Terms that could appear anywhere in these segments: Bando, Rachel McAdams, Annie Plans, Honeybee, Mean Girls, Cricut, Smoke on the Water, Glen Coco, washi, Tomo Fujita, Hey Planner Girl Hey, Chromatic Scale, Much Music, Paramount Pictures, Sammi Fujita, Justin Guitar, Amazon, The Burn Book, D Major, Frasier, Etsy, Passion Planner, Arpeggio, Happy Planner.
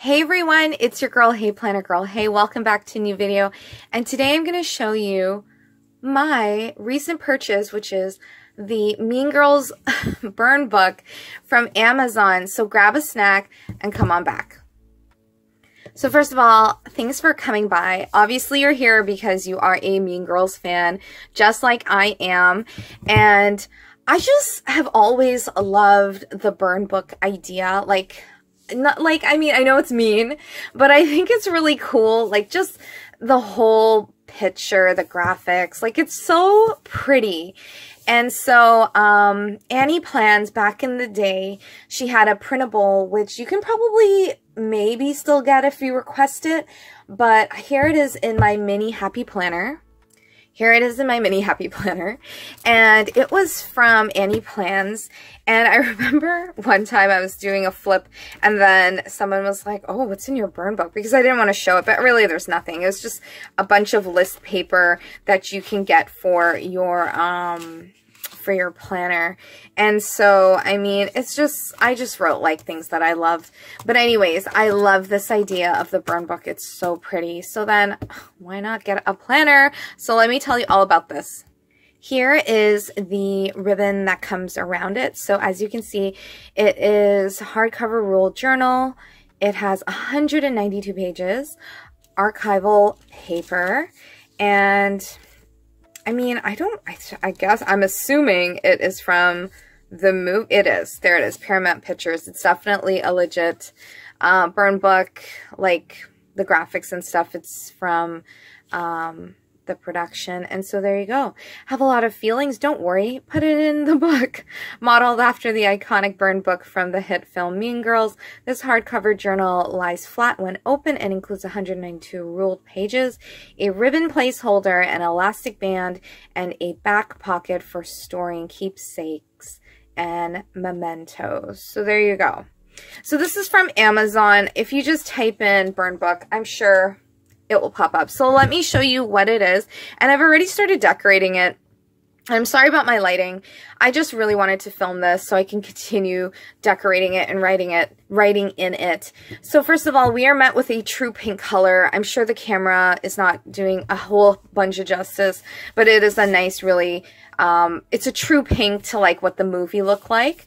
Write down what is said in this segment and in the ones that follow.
Hey everyone, it's your girl, Hey Planner Girl. Hey, welcome back to a new video. And today I'm going to show you my recent purchase, which is the Mean Girls burn book from Amazon. So grab a snack and come on back. So first of all, thanks for coming by. Obviously you're here because you are a Mean Girls fan, just like I am. And I just have always loved the burn book idea. I know it's mean, but I think it's really cool. Like, just the whole picture, the graphics, like, it's so pretty. And so, Annie Plans, back in the day, she had a printable, which you can probably maybe still get if you request it. But here it is in my mini Happy Planner. And it was from Annie Plans. And I remember one time I was doing a flip and then someone was like, oh, what's in your burn book? Because I didn't want to show it, but really there's nothing. It was just a bunch of list paper that you can get for your planner. And so, I mean, it's just, I just wrote like things that I loved. But anyways, I love this idea of the burn book. It's so pretty. So then why not get a planner? So let me tell you all about this. Here is the ribbon that comes around it. So as you can see, it is hardcover ruled journal. It has 192 pages, archival paper, and I mean, I guess, I'm assuming it is from the movie. It is. There it is. Paramount Pictures. It's definitely a legit burn book. Like, the graphics and stuff, it's from the production. And so there you go. Have a lot of feelings. Don't worry. Put it in the book. Modeled after the iconic burn book from the hit film Mean Girls, this hardcover journal lies flat when open and includes 192 ruled pages, a ribbon placeholder, an elastic band, and a back pocket for storing keepsakes and mementos. So there you go. So this is from Amazon. If you just type in burn book, I'm sure it will pop up. So let me show you what it is. And I've already started decorating it. I'm sorry about my lighting. I just really wanted to film this so I can continue decorating it and writing in it. So first of all, we are met with a true pink color. I'm sure the camera is not doing a whole bunch of justice, but it is a nice, really, it's a true pink to like what the movie looked like.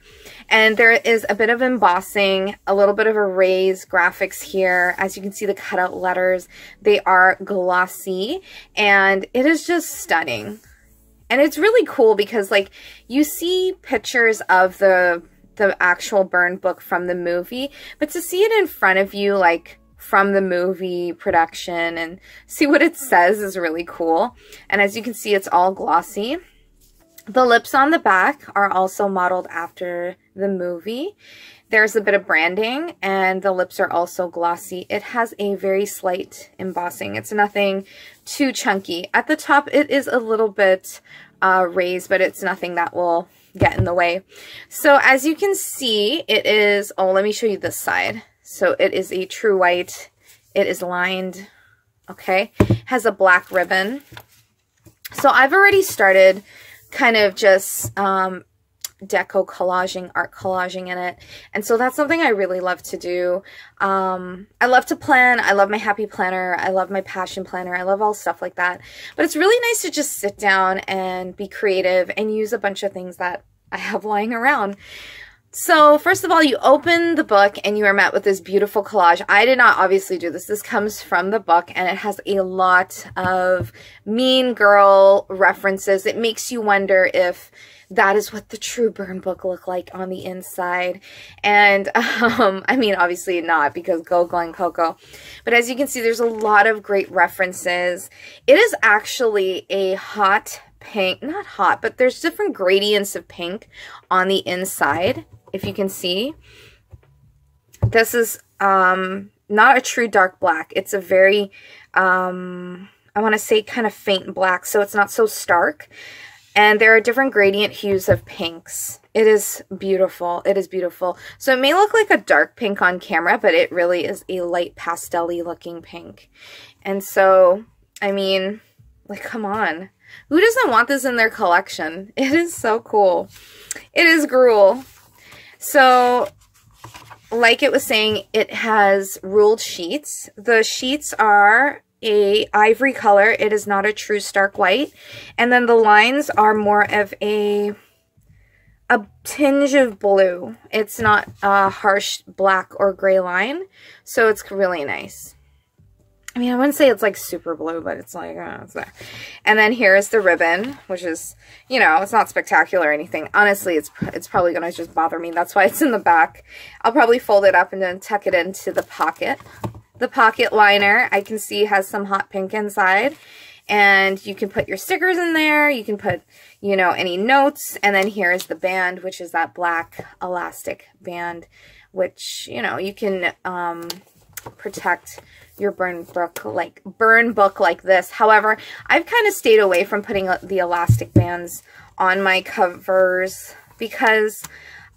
And there is a bit of embossing, a little bit of erase graphics here. As you can see, the cutout letters, they are glossy, and it is just stunning. And it's really cool because, like, you see pictures of the actual burn book from the movie, but to see it in front of you, like, from the movie production and see what it says is really cool. And as you can see, it's all glossy. The lips on the back are also modeled after the movie. There's a bit of branding, and the lips are also glossy. It has a very slight embossing. It's nothing too chunky. At the top, it is a little bit raised, but it's nothing that will get in the way. So as you can see, it is, oh, let me show you this side. So it is a true white. It is lined, okay? Has a black ribbon. So I've already started kind of just deco collaging, art collaging in it. And so that's something I really love to do. I love to plan. I love my Happy Planner. I love my Passion Planner. I love all stuff like that. But it's really nice to just sit down and be creative and use a bunch of things that I have lying around. So first of all, you open the book and you are met with this beautiful collage. I did not obviously do this. This comes from the book, and it has a lot of Mean Girl references. It makes you wonder if that is what the true burn book looked like on the inside. And I mean, obviously not, because go Glen Coco. But as you can see, there's a lot of great references. It is actually a hot pink, not hot, but there's different gradients of pink on the inside. If you can see, this is not a true dark black. It's a very, I want to say kind of faint black, so it's not so stark. And there are different gradient hues of pinks. It is beautiful. It is beautiful. So it may look like a dark pink on camera, but it really is a light pastel-y looking pink. And so, I mean, like, come on. Who doesn't want this in their collection? It is so cool. It is gruel. So like it was saying, it has ruled sheets. The sheets are a ivory color. It is not a true stark white. And then the lines are more of a tinge of blue. It's not a harsh black or gray line. So it's really nice. I mean, I wouldn't say it's like super blue, but it's like, oh, it's there. And then here is the ribbon, which is, you know, it's not spectacular or anything. Honestly, it's probably going to just bother me. That's why it's in the back. I'll probably fold it up and then tuck it into the pocket. The pocket liner, I can see, has some hot pink inside. And you can put your stickers in there. You can put, you know, any notes. And then here is the band, which is that black elastic band, which, you know, you can protect your burn book like this. However, I've kind of stayed away from putting the elastic bands on my covers because,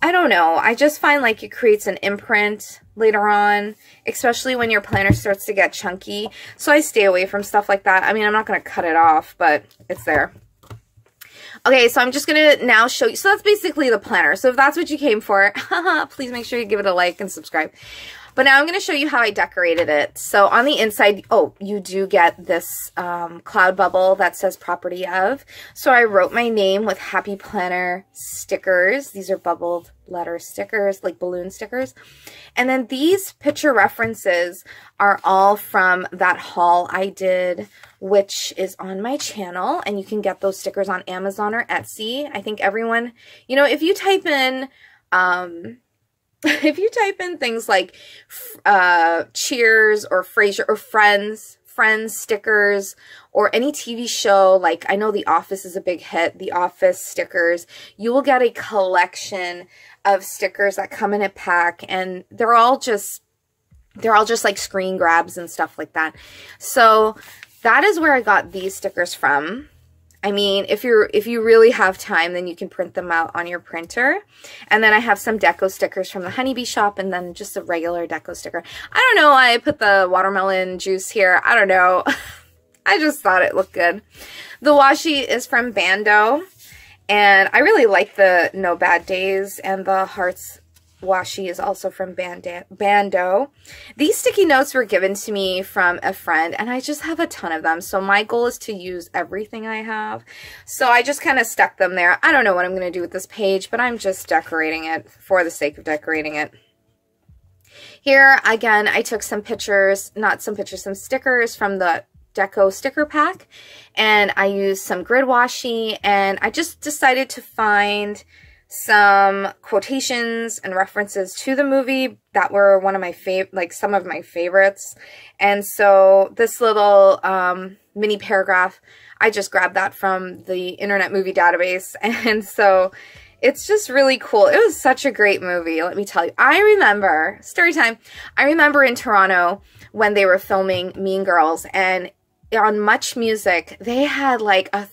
I don't know, I just find like it creates an imprint later on, especially when your planner starts to get chunky. So I stay away from stuff like that. I mean, I'm not going to cut it off, but it's there. Okay, so I'm just going to now show you. So that's basically the planner. So if that's what you came for, please make sure you give it a like and subscribe. But now I'm going to show you how I decorated it. So on the inside, oh, you do get this cloud bubble that says property of. So I wrote my name with Happy Planner stickers. These are bubbled letter stickers, like balloon stickers. And then these picture references are all from that haul I did, which is on my channel. And you can get those stickers on Amazon or Etsy. I think everyone, you know, if you type in... if you type in things like Cheers or Frasier or Friends stickers or any TV show, like I know The Office is a big hit, The Office stickers, you will get a collection of stickers that come in a pack, and they're all just like screen grabs and stuff like that. So that is where I got these stickers from. I mean, if you really have time, then you can print them out on your printer. And then I have some deco stickers from the Honeybee shop, and then just a regular deco sticker. I don't know why I put the watermelon juice here. I don't know. I just thought it looked good. The washi is from Bando, and I really like the No Bad Days, and the hearts washi is also from Bando. These sticky notes were given to me from a friend, and I just have a ton of them. So my goal is to use everything I have. So I just kind of stuck them there. I don't know what I'm going to do with this page, but I'm just decorating it for the sake of decorating it. Here, again, I took some pictures, some stickers from the deco sticker pack, and I used some grid washi, and I just decided to find some quotations and references to the movie that were one of my favorite, like some of my favorites. And so this little mini paragraph, I just grabbed that from the Internet Movie Database. And so it's just really cool. It was such a great movie, let me tell you. I remember, story time, I remember in Toronto when they were filming Mean Girls, and on Much Music, they had like a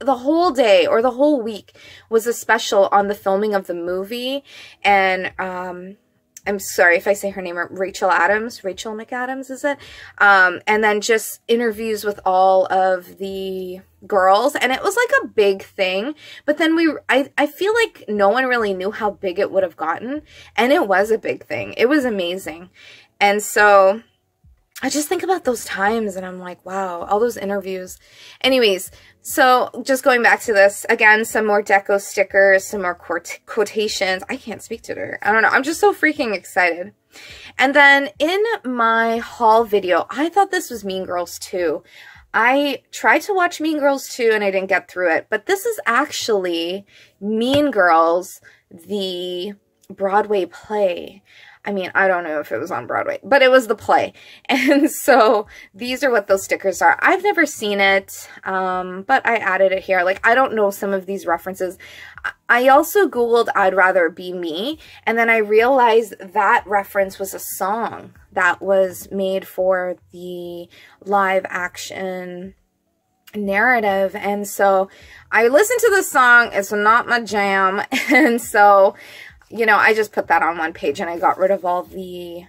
the whole day or the whole week was a special on the filming of the movie. And I'm sorry if I say her name, Rachel McAdams, is it? And then just interviews with all of the girls, and it was like a big thing. But then I feel like no one really knew how big it would have gotten, and it was a big thing. It was amazing. And so I just think about those times, and I'm like, wow, all those interviews. Anyways, so just going back to this, again, some more deco stickers, some more quotations. I can't speak today. I don't know. I'm just so freaking excited. And then in my haul video, I thought this was Mean Girls 2. I tried to watch Mean Girls 2, and I didn't get through it. But this is actually Mean Girls, the Broadway play. I mean, I don't know if it was on Broadway, but it was the play. And so these are what those stickers are. I've never seen it, but I added it here. Like, I don't know some of these references. I also Googled I'd Rather Be Me, and then I realized that reference was a song that was made for the live action narrative. And so I listened to the song. It's not my jam. And so, you know, I just put that on one page, and I got rid of all the,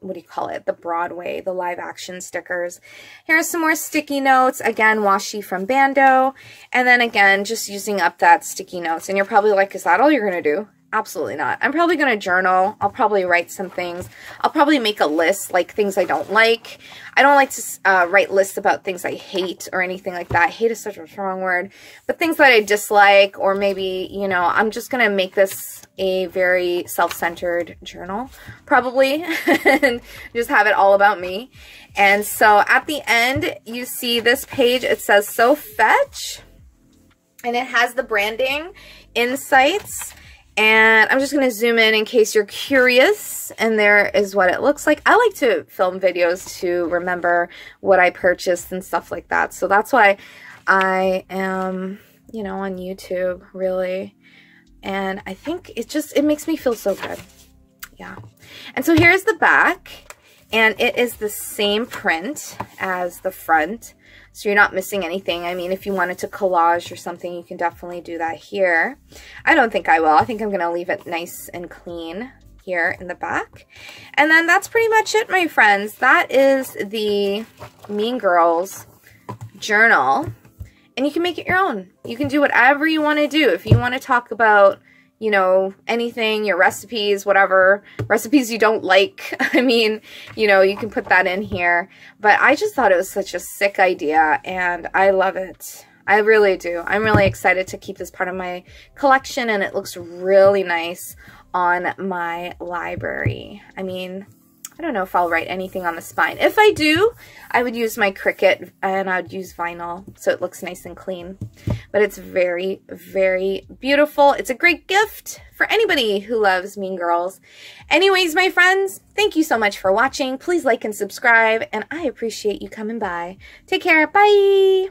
what do you call it, the Broadway, the live action stickers. Here's some more sticky notes, again, washi from Bando, and then again, just using up that sticky notes. And you're probably like, is that all you're going to do? Absolutely not. I'm probably going to journal. I'll probably write some things. I'll probably make a list, like things I don't like. I don't like to write lists about things I hate or anything like that. Hate is such a strong word. But things that I dislike, or maybe, you know, I'm just going to make this a very self-centered journal, probably, and just have it all about me. And so at the end, you see this page. It says, So Fetch. And it has the branding, insights. And I'm just going to zoom in case you're curious. And there is what it looks like. I like to film videos to remember what I purchased and stuff like that. So that's why I am, you know, on YouTube, really. And I think it just, it makes me feel so good. Yeah. And so here's the back. And it is the same print as the front. So you're not missing anything. I mean, if you wanted to collage or something, you can definitely do that here. I don't think I will. I think I'm going to leave it nice and clean here in the back. And then that's pretty much it, my friends. That is the Mean Girls journal. And you can make it your own. You can do whatever you want to do. If you want to talk about, you know, anything, your recipes, whatever, recipes you don't like. I mean, you know, you can put that in here. But I just thought it was such a sick idea, and I love it. I really do. I'm really excited to keep this part of my collection, and it looks really nice on my library. I mean, I don't know if I'll write anything on the spine. If I do, I would use my Cricut, and I would use vinyl so it looks nice and clean. But it's very, very beautiful. It's a great gift for anybody who loves Mean Girls. Anyways, my friends, thank you so much for watching. Please like and subscribe, and I appreciate you coming by. Take care. Bye.